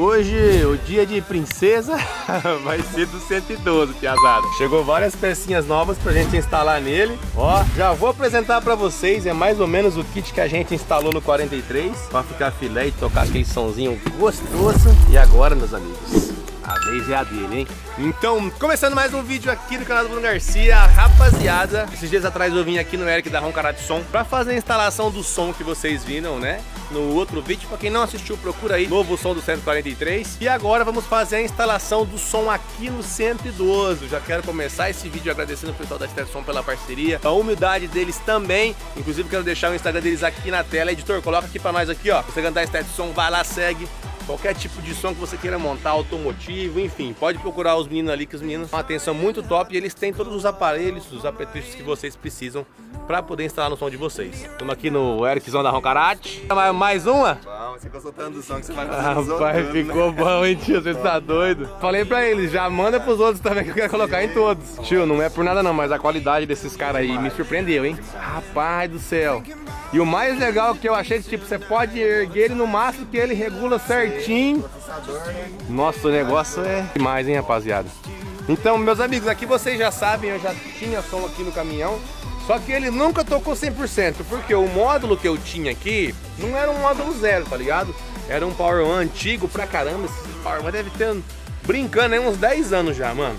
Hoje o dia de princesa vai ser do 112, piazada. Chegou várias pecinhas novas pra gente instalar nele. Ó, já vou apresentar pra vocês, é mais ou menos o kit que a gente instalou no 43, pra ficar filé e tocar aquele sonzinho gostoso. E agora, meus amigos, a vez é a dele, hein? Então, começando mais um vídeo aqui do canal do Bruno Garcia. Rapaziada, esses dias atrás eu vim aqui no Eric da Roncarat Som pra fazer a instalação do som que vocês viram, né? No outro vídeo, pra quem não assistiu, procura aí, novo som do 143. E agora vamos fazer a instalação do som aqui no 112. Já quero começar esse vídeo agradecendo o pessoal da StetSom pela parceria, a humildade deles também. Inclusive quero deixar o Instagram deles aqui na tela. Editor, coloca aqui pra nós aqui, ó. Você cantar StetSom, vai lá, segue. Qualquer tipo de som que você queira montar, automotivo, enfim, pode procurar os meninos ali, que os meninos têm uma atenção muito top e eles têm todos os aparelhos, os apetrechos que vocês precisam para poder instalar no som de vocês. Estamos aqui no Ericzão da Roncarat. Mais uma? Bom, você ficou soltando o som que você vai fazer nos outros. Rapaz, ficou bom, hein, tio? Você tá doido? Falei pra eles, já manda pros outros também que eu quero colocar em todos. Tio, não é por nada não, mas a qualidade desses caras aí me surpreendeu, hein? Rapaz do céu. E o mais legal que eu achei que tipo, você pode erguer ele no máximo que ele regula certinho. Nossa, o negócio é demais, hein, rapaziada? Então, meus amigos, aqui vocês já sabem, eu já tinha som aqui no caminhão. Só que ele nunca tocou 100%, porque o módulo que eu tinha aqui não era um módulo zero, tá ligado? Era um Power One antigo pra caramba. Esse Power One deve ter, brincando, aí uns 10 anos já, mano.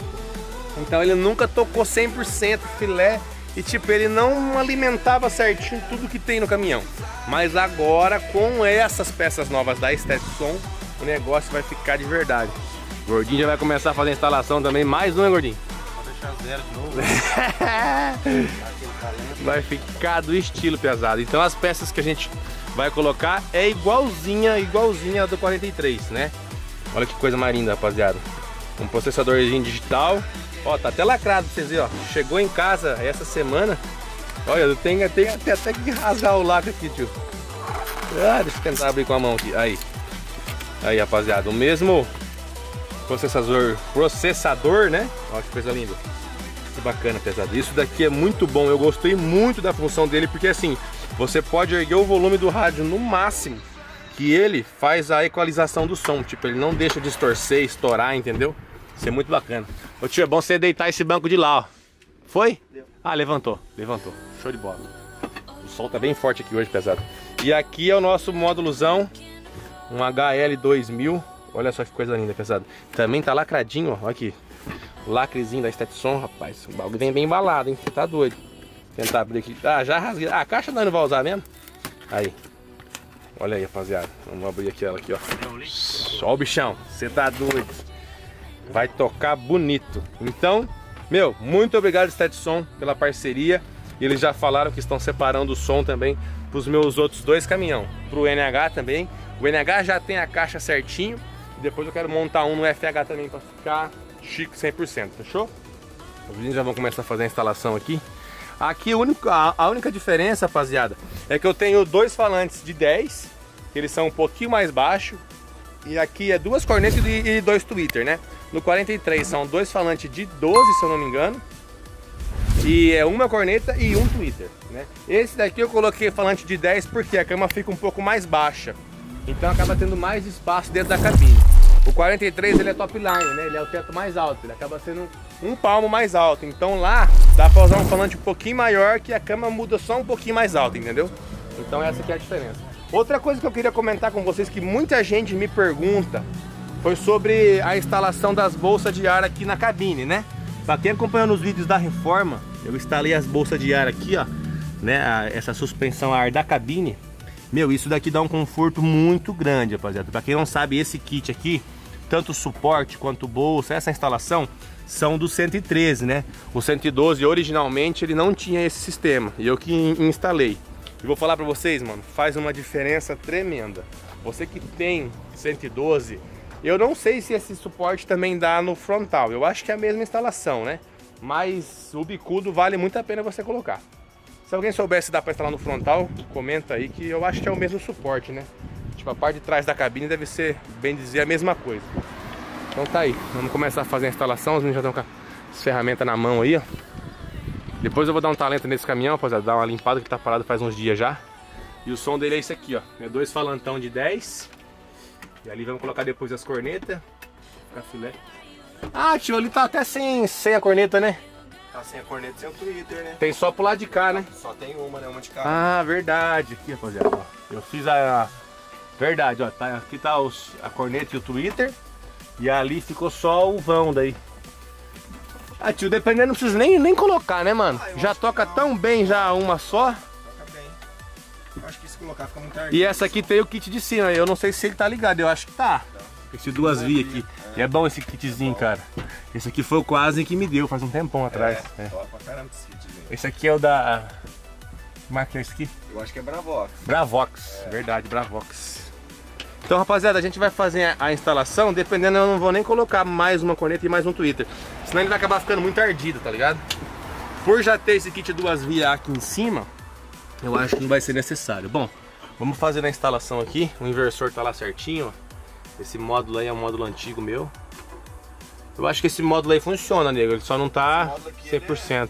Então ele nunca tocou 100% filé. E tipo, ele não alimentava certinho tudo que tem no caminhão. Mas agora, com essas peças novas da StetSom, o negócio vai ficar de verdade. O Gordinho já vai começar a fazer a instalação também. Mais um, hein, Gordinho? Vai deixar zero de novo. Vai ficar do estilo, pesado. Então as peças que a gente vai colocar é igualzinha a do 43, né? Olha que coisa mais linda, rapaziada. Um processadorzinho digital. Ó, tá até lacrado pra vocês verem, ó. Chegou em casa essa semana. Olha, eu tenho até que rasgar o lacre aqui, tio. Ah, deixa eu tentar abrir com a mão aqui. Aí. Aí, rapaziada, o mesmo processador, né? Olha que coisa linda. Que bacana, pesado. Isso daqui é muito bom. Eu gostei muito da função dele, porque assim, você pode erguer o volume do rádio no máximo, que ele faz a equalização do som. Tipo, ele não deixa distorcer, estourar, entendeu? Isso é muito bacana. Ô tio, é bom você deitar esse banco de lá, ó. Foi? Deu. Ah, levantou. Show de bola. O sol tá bem forte aqui hoje, pesado. E aqui é o nosso módulozão, um HL2000. Olha só que coisa linda, pesado. Também tá lacradinho, ó. Olha aqui. Lacrezinho da StetSom, rapaz. O bagulho vem bem embalado, hein? Você tá doido. Tentar abrir aqui. Ah, já rasguei. Ah, a caixa não vai usar mesmo? Aí. Olha aí, rapaziada. Vamos abrir aqui ela aqui, ó. Só o bichão. Você tá doido. Vai tocar bonito. Então, meu, muito obrigado, StetSom, pela parceria. Eles já falaram que estão separando o som também para os meus outros dois caminhão, para o NH também. O NH já tem a caixa certinho. Depois eu quero montar um no FH também para ficar chique 100%, fechou? Os meninos já vão começar a fazer a instalação aqui. Aqui a única diferença, rapaziada, é que eu tenho dois falantes de 10. Eles são um pouquinho mais baixos. E aqui é duas cornetas e dois tweeter, né? No 43 são dois falantes de 12, se eu não me engano. E é uma corneta e um tweeter, né? Esse daqui eu coloquei falante de 10 porque a cama fica um pouco mais baixa. Então acaba tendo mais espaço dentro da cabine. O 43 ele é top line, né? Ele é o teto mais alto, ele acaba sendo um palmo mais alto. Então lá dá pra usar um falante um pouquinho maior que a cama muda só um pouquinho mais alto, entendeu? Então essa aqui é a diferença. Outra coisa que eu queria comentar com vocês que muita gente me pergunta foi sobre a instalação das bolsas de ar aqui na cabine, né? Pra quem acompanhou nos vídeos da reforma, eu instalei as bolsas de ar aqui, ó, né? Essa suspensão a ar da cabine. Meu, isso daqui dá um conforto muito grande, rapaziada. Pra quem não sabe, esse kit aqui, tanto suporte quanto bolsa, essa instalação, são do 113, né? O 112, originalmente, ele não tinha esse sistema. E eu que instalei. E vou falar pra vocês, mano, faz uma diferença tremenda. Você que tem 112... Eu não sei se esse suporte também dá no frontal, eu acho que é a mesma instalação, né? Mas o bicudo vale muito a pena você colocar. Se alguém souber se dá pra instalar no frontal, comenta aí que eu acho que é o mesmo suporte, né? Tipo, a parte de trás da cabine deve ser, bem dizer, a mesma coisa. Então tá aí, vamos começar a fazer a instalação, os meninos já estão com as ferramentas na mão aí, ó. Depois eu vou dar um talento nesse caminhão, rapaziada, dar uma limpada que tá parado faz uns dias já. E o som dele é esse aqui, ó, é dois falantão de 10. E ali vamos colocar depois as cornetas. Ficar filé. Ah, tio, ali tá até sem a corneta, né? Tá sem a corneta, sem o Twitter, né? Tem só pro lado de cá, né? Só tem uma, né? Uma de cá. Ah, verdade. Aqui, rapaziada, ó. Eu fiz a... Verdade, ó. Tá, aqui tá a corneta e o Twitter. E ali ficou só o vão daí. Ah, tio, dependendo não precisa nem colocar, né, mano? Ah, já toca tão bem já uma só. Toca bem. Eu acho que se colocar fica muito ardido. E essa aqui tem o kit de cima. Eu não sei se ele tá ligado. Eu acho que tá. Esse duas vias aqui. É. E é bom esse kitzinho, cara. Esse aqui foi o quase que me deu faz um tempão atrás. É. Top pra caramba esse kit, gente. Esse aqui é o da... Como é que é esse aqui? Eu acho que é Bravox. Bravox. É. Verdade, Bravox. Então, rapaziada, a gente vai fazer a instalação. Dependendo, eu não vou nem colocar mais uma corneta e mais um Twitter. Senão ele vai acabar ficando muito ardido, tá ligado? Por já ter esse kit duas vias aqui em cima, eu acho que não vai ser necessário. Bom, vamos fazer a instalação aqui. O inversor tá lá certinho, ó. Esse módulo aí é um módulo antigo meu. Eu acho que esse módulo aí funciona, nego. Ele só não tá 100%. É...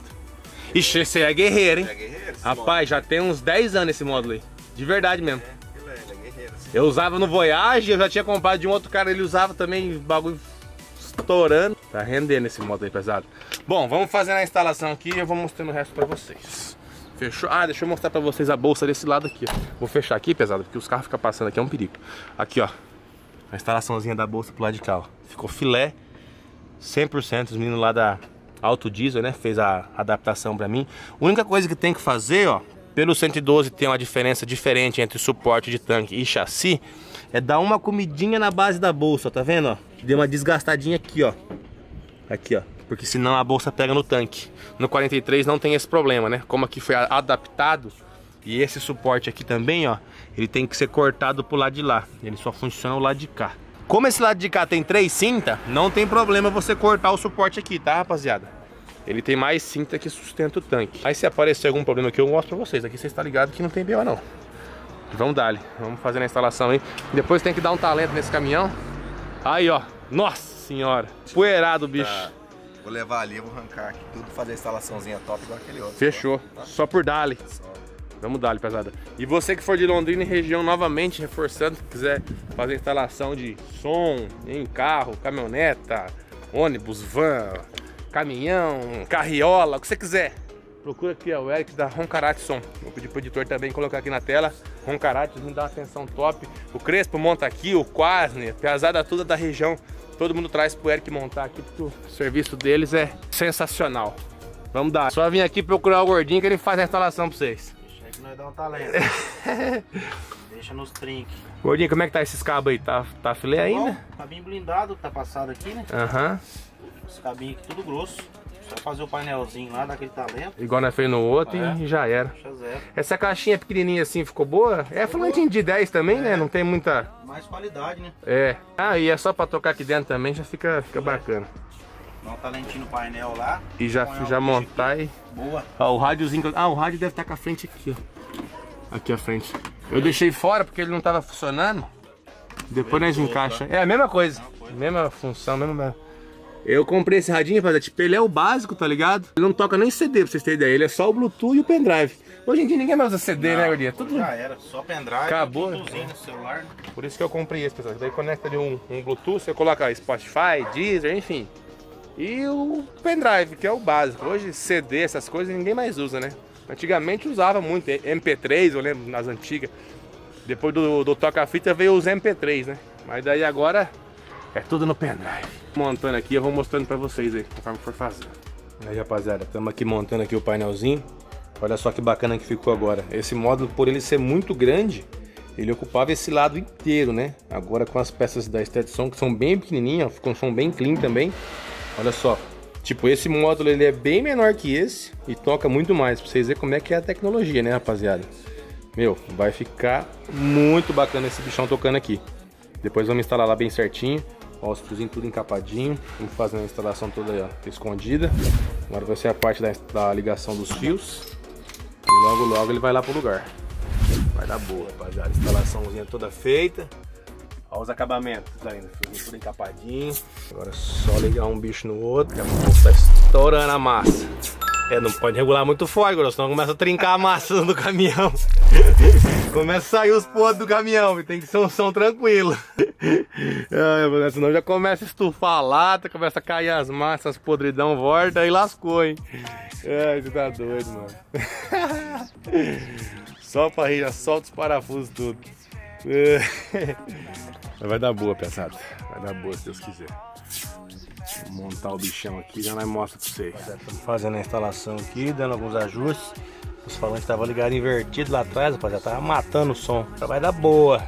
Ixi, você é guerreiro, hein? É guerreiro, rapaz, já tem uns 10 anos esse módulo aí. De verdade mesmo. É guerreiro, assim. Eu usava no Voyage, eu já tinha comprado de um outro cara. Ele usava também, bagulho estourando. Tá rendendo esse módulo aí, pesado. Bom, vamos fazer a instalação aqui e eu vou mostrando o resto pra vocês. Fechou? Ah, deixa eu mostrar pra vocês a bolsa desse lado aqui. Vou fechar aqui, pesado, porque os carros ficam passando aqui, é um perigo. Aqui, ó. A instalaçãozinha da bolsa pro lado de cá, ó. Ficou filé, 100%. Os meninos lá da Auto Diesel, né? Fez a adaptação pra mim. A única coisa que tem que fazer, ó, pelo 112 tem uma diferença diferente entre suporte de tanque e chassi, é dar uma comidinha na base da bolsa, ó, tá vendo, ó? Deu uma desgastadinha aqui, ó. Aqui, ó. Porque senão a bolsa pega no tanque. No 43 não tem esse problema, né? Como aqui foi adaptado... E esse suporte aqui também, ó, ele tem que ser cortado pro lado de lá. Ele só funciona o lado de cá. Como esse lado de cá tem 3 cintas, não tem problema você cortar o suporte aqui, tá, rapaziada? Ele tem mais cinta que sustenta o tanque. Aí se aparecer algum problema aqui, eu mostro pra vocês. Aqui vocês estão ligados que não tem BO, não. Vamos dar ali. Vamos fazer a instalação aí. Depois tem que dar um talento nesse caminhão. Aí, ó. Nossa senhora. Poeirado, bicho. Tá. Vou levar ali, vou arrancar aqui tudo, fazer a instalaçãozinha top igual aquele outro. Fechou. Tá. Só por dar ali. Vamos dar, pesada. E você que for de Londrina e região, novamente reforçando, se quiser fazer instalação de som em carro, caminhoneta, ônibus, van, caminhão, carriola, o que você quiser. Procura aqui, ó, o Eric da Roncarat Som. Vou pedir pro editor também colocar aqui na tela. Roncarat, me dá uma atenção top. O Crespo monta aqui, o Quasner, pesada toda da região. Todo mundo traz pro Eric montar aqui, porque o serviço deles é sensacional. Vamos dar. Só vir aqui procurar o gordinho que ele faz a instalação pra vocês. Nós dá um talento. Deixa nos trinques. Gordinho, como é que tá esses cabos aí? Tá filé ainda? Bom, cabinho blindado que tá passado aqui, né? Aham. Uhum. Esse cabinho aqui tudo grosso. Só fazer o painelzinho lá, daquele talento. Igual nós fez no outro e já era. Deixa zero. Essa caixinha pequenininha assim ficou boa? É fluentinho de 10 também, né? Não tem muita... Mais qualidade, né? É. Ah, e é só pra tocar aqui dentro também, já fica bacana. Dá um talentinho no painel lá. E já montar aqui. E... Boa. Ó, o rádiozinho... Ah, o rádio deve estar com a frente aqui, ó. Aqui à frente. Eu deixei fora porque ele não estava funcionando. Depois nós encaixa. É a mesma coisa. Mesma função, mesma... Eu comprei esse radinho, tipo, ele é o básico, tá ligado? Ele não toca nem CD, pra vocês terem ideia. Ele é só o Bluetooth e o pendrive. Hoje em dia ninguém mais usa CD, né, Gordinha? Tudo... Já era, só pendrive. Acabou. No celular. Por isso que eu comprei esse, pessoal. Daí conecta ali um Bluetooth, você coloca Spotify, Deezer, enfim. E o pendrive, que é o básico. Hoje CD, essas coisas, ninguém mais usa, né? Antigamente usava muito, MP3, eu lembro, nas antigas. Depois do toca-fita veio os MP3, né? Mas daí agora é tudo no pendrive. Montando aqui, eu vou mostrando pra vocês aí, conforme for fazendo. Aí, rapaziada, estamos aqui montando aqui o painelzinho. Olha só que bacana que ficou agora. Esse módulo, por ele ser muito grande, ele ocupava esse lado inteiro, né? Agora com as peças da StetSom, que são bem pequenininhas, ficam um som bem clean também. Olha só. Tipo, esse módulo ele é bem menor que esse e toca muito mais, pra vocês verem como é que é a tecnologia, né, rapaziada? Meu, vai ficar muito bacana esse bichão tocando aqui. Depois vamos instalar lá bem certinho. Ó, os fiozinhos tudo encapadinho. Vamos fazer a instalação toda aí, ó, escondida. Agora vai ser a parte da ligação dos fios. E logo, logo ele vai lá pro lugar. Vai dar boa, rapaziada. Instalaçãozinha toda feita. Olha os acabamentos ainda, tudo encapadinho. Agora é só ligar um bicho no outro, que a mão tá estourando a massa. É, não pode regular muito forte, senão começa a trincar a massa do caminhão. Começa a sair os podres do caminhão, e tem que ser um som tranquilo. Senão já começa a estufar a lata, começa a cair as massas, podridão volta e lascou, hein? Ai, você tá doido, mano. Só pra rir, já solta os parafusos tudo. Vai dar boa, pesado. Vai dar boa, se Deus quiser. Vou montar o bichão aqui, já nós mostra pra vocês. Estamos fazendo a instalação aqui, dando alguns ajustes. Os falantes estavam ligados invertidos lá atrás, rapaz, já tava matando o som. Já vai dar boa.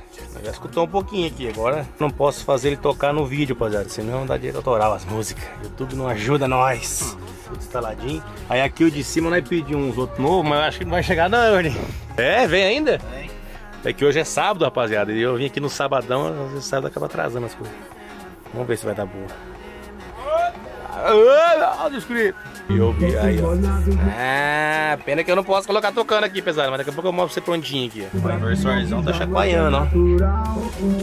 Já escutou um pouquinho aqui, agora não posso fazer ele tocar no vídeo, rapaziada, senão dá direito autoral as músicas. YouTube não ajuda nós. Tudo instaladinho. Aí aqui o de cima nós pedimos uns outros novos, mas eu acho que não vai chegar não, né? É, vem ainda? Vem. É que hoje é sábado, rapaziada, e eu vim aqui no sabadão, às vezes sábado acaba atrasando as coisas. Vamos ver se vai dar boa. E eu vi aí, ó. Ah, pena que eu não posso colocar tocando aqui, pesado. Mas daqui a pouco eu mostro você prontinho aqui. O conversorzão tá chacoalhando, ó.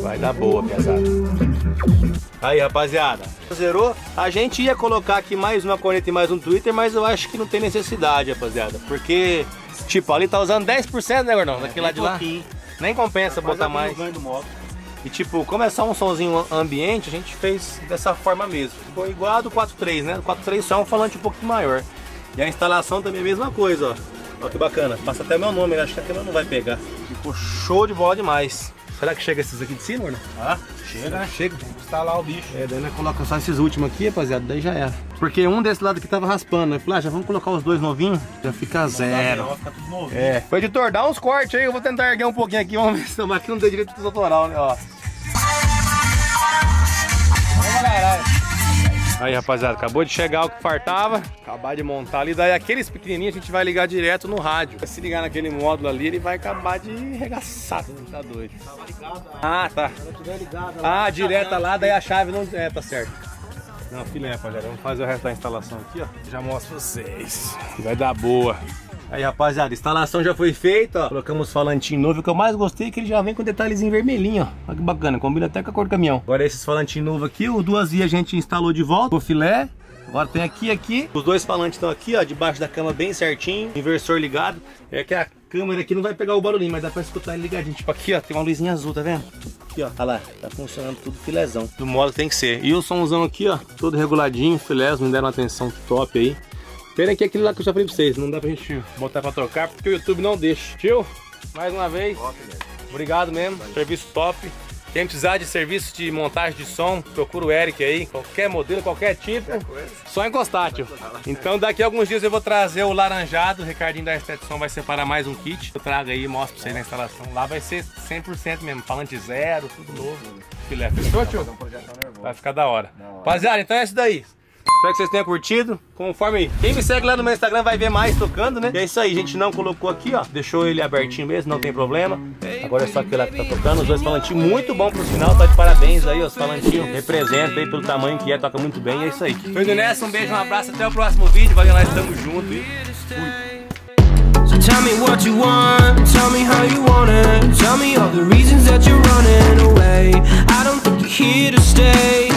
Vai dar boa, pesado. Aí, rapaziada. Zerou. A gente ia colocar aqui mais uma corneta e mais um Twitter, mas eu acho que não tem necessidade, rapaziada. Porque, tipo, ali tá usando 10%, né, gordão? Daquele lá de lá. Nem compensa botar mais. E tipo, como é só um somzinho ambiente, a gente fez dessa forma mesmo. Ficou igual a do 4.3, né? O 4.3 só é um falante um pouquinho maior. E a instalação também é a mesma coisa, ó. Olha que bacana. Passa até meu nome, acho que a câmera não vai pegar. Ficou show de bola demais. Será que chega esses aqui de cima, né? Ah, chega, chega. Tem que instalar o bicho. É, daí nós colocamos só esses últimos aqui, rapaziada. Daí já era. Porque um desse lado aqui tava raspando. Eu falei, ah, já vamos colocar os dois novinhos. Já fica zero. Vai ficar tudo novo. É. Foi, editor, dá uns cortes aí. Eu vou tentar erguer um pouquinho aqui. Vamos ver se aqui não tem direito de autoral, né? Ó. Aí, rapaziada, acabou de chegar o que fartava. Acabar de montar ali. Daí aqueles pequenininhos a gente vai ligar direto no rádio. Se ligar naquele módulo ali, ele vai acabar de arregaçar. Tá doido. Tava ligado. Ah, tá. Ah, direta lá, daí a chave não... É, tá certo. Não, filé, rapaziada. Vamos fazer o resto da instalação aqui, ó. Já mostro pra vocês. Vai dar boa. Aí, rapaziada, a instalação já foi feita, ó. Colocamos falantinho novo. O que eu mais gostei é que ele já vem com detalhezinho vermelhinho, ó. Olha que bacana, combina até com a cor do caminhão. Agora esses falantinhos novos aqui, o duas vias a gente instalou de volta, o filé. Agora tem aqui e aqui. Os dois falantes estão aqui, ó, debaixo da cama bem certinho. Inversor ligado. É que a câmera aqui não vai pegar o barulhinho, mas dá pra escutar ele ligadinho. Tipo aqui, ó, tem uma luzinha azul, tá vendo? Aqui, ó, olha lá, tá funcionando tudo filézão. Do modo que tem que ser. E o somzão aqui, ó, todo reguladinho, filézão, me deram uma atenção top aí. Pena que é aquilo lá que eu já falei pra vocês, não dá pra gente botar pra trocar porque o YouTube não deixa. Tio, mais uma vez, top, obrigado mesmo, valeu. Serviço top. Quem precisar de serviço de montagem de som, procura o Eric aí, qualquer modelo, qualquer tipo, só encostar, tio. Então daqui a alguns dias eu vou trazer o laranjado, o Ricardinho da StetSom vai separar mais um kit. Eu trago aí e mostro pra vocês na instalação, lá vai ser 100% mesmo, falante zero, tudo novo. Filé, fechou, tio? Vai ficar da hora. Rapaziada, então é isso daí. Espero que vocês tenham curtido, conforme quem me segue lá no meu Instagram vai ver mais tocando, né? E é isso aí, a gente não colocou aqui, ó, deixou ele abertinho mesmo, não tem problema. Agora é só aquele lá que tá tocando, os dois falantinhos muito bom pro final, tá de parabéns aí, ó, os falantinhos representam aí pelo tamanho que é, toca muito bem, é isso aí. Foi indo nessa, um beijo, um abraço, até o próximo vídeo, valeu, nós estamos juntos e fui!